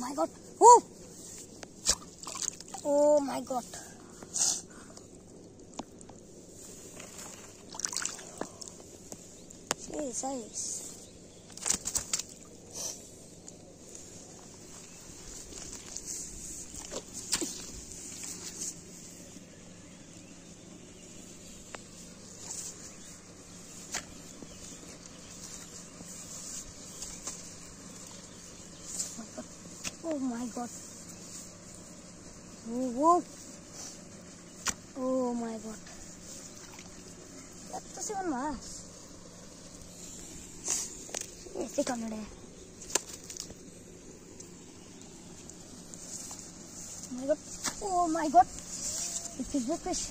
my god. Oh! Oh my god. Jesus. Oh my god. Oh, whoa. Oh my god. That's even worse. Yes, they come today. Oh my god. Oh my god. It is big fish.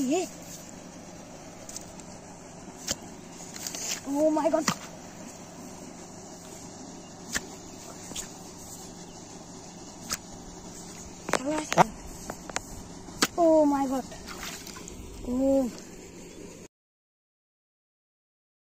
Yeah. Oh my god! Oh my god! Oh!